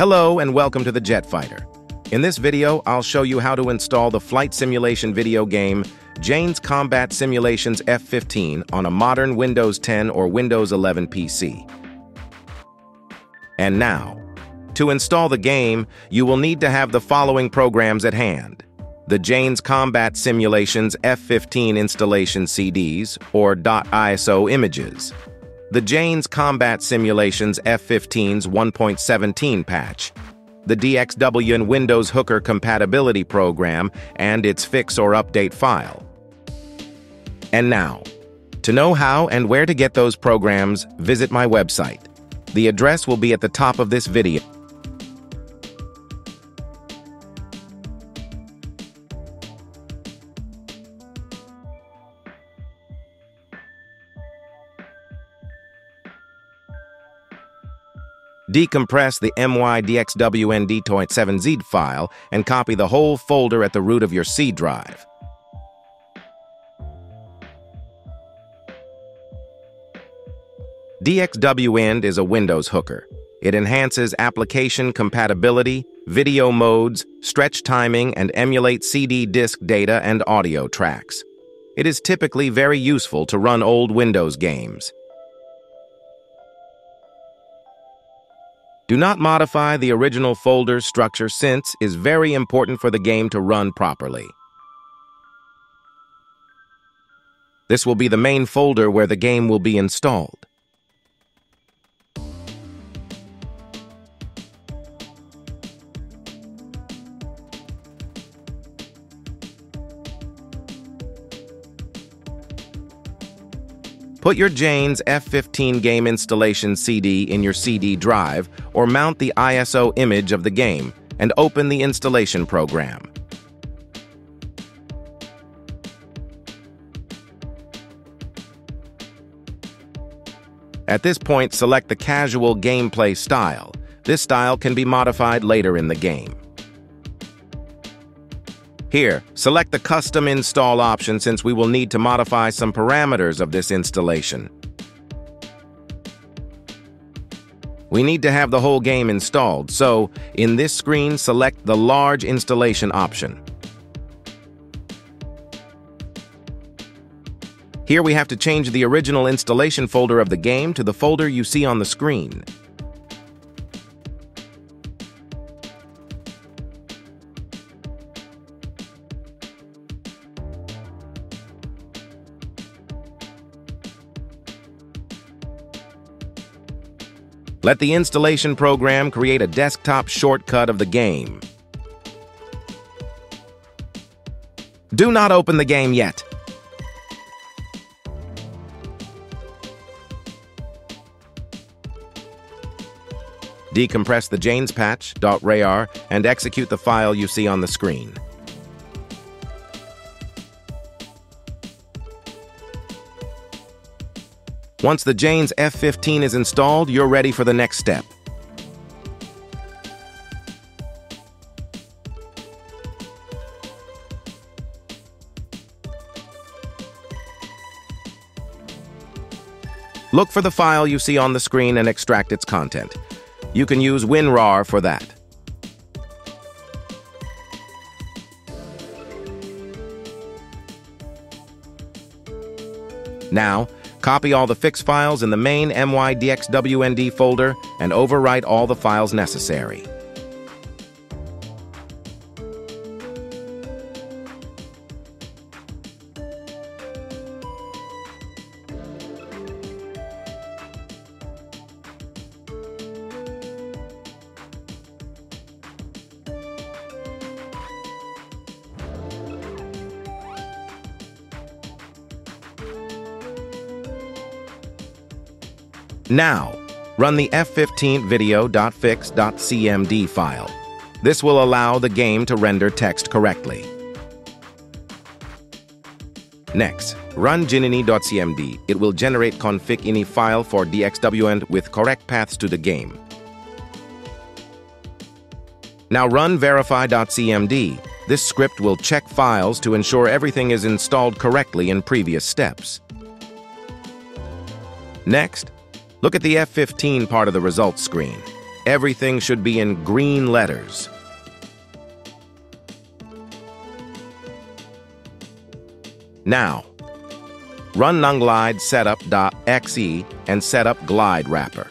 Hello and welcome to the Jet Fighter. In this video, I'll show you how to install the flight simulation video game Jane's Combat Simulations F-15 on a modern Windows 10 or Windows 11 PC. And now, to install the game, you will need to have the following programs at hand: the Jane's Combat Simulations F-15 installation CDs or .iso images, the Jane's Combat Simulations F-15's 1.17 patch, the DXW and Windows Hooker compatibility program and its fix or update file. And now, to know how and where to get those programs, visit my website. The address will be at the top of this video. Decompress the MYDXWND.7Z file and copy the whole folder at the root of your C drive. DXWND is a Windows hooker. It enhances application compatibility, video modes, stretch timing, and emulates CD disk data and audio tracks. It is typically very useful to run old Windows games. Do not modify the original folder structure, since it is very important for the game to run properly. This will be the main folder where the game will be installed. Put your Jane's F-15 game installation CD in your CD drive or mount the ISO image of the game and open the installation program. At this point, select the casual gameplay style. This style can be modified later in the game. Here, select the Custom Install option, since we will need to modify some parameters of this installation. We need to have the whole game installed, so in this screen, select the Large Installation option. Here we have to change the original installation folder of the game to the folder you see on the screen. Let the installation program create a desktop shortcut of the game. Do not open the game yet. Decompress the Jane's patch, .rar, and execute the file you see on the screen. Once the Jane's F-15 is installed, you're ready for the next step. Look for the file you see on the screen and extract its content. You can use WinRAR for that. Now, copy all the fix files in the main MYDXWND folder and overwrite all the files necessary. Now, run the f15video.fix.cmd file. This will allow the game to render text correctly. Next, run ginini.cmd. It will generate config.ini file for DXWND with correct paths to the game. Now run verify.cmd. This script will check files to ensure everything is installed correctly in previous steps. Next, look at the F-15 part of the results screen. Everything should be in green letters. Now, run Nonglide Setup.xe and Setup Glide Wrapper.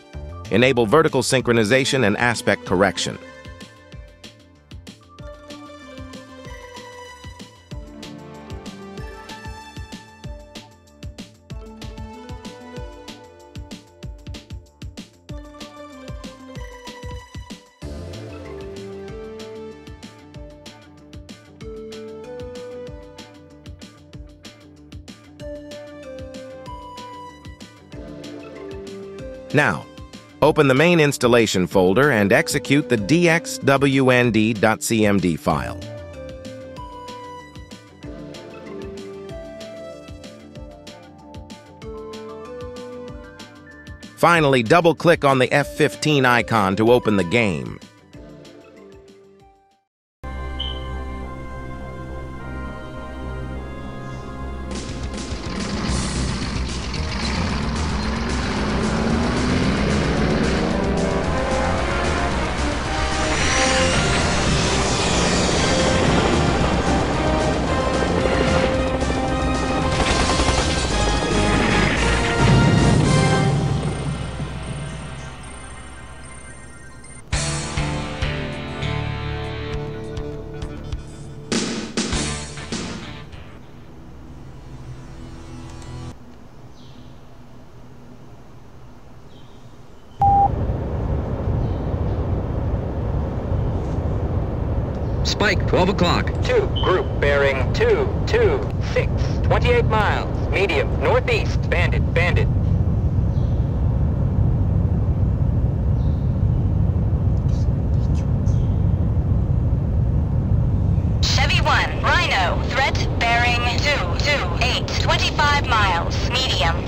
Enable vertical synchronization and aspect correction. Now, open the main installation folder and execute the dxwnd.cmd file. Finally, double-click on the F-15 icon to open the game. Spike, 12 o'clock. 2, group bearing 226, 28 miles, medium, northeast, bandit. Chevy 1, Rhino, threat bearing 228, 25 miles, medium,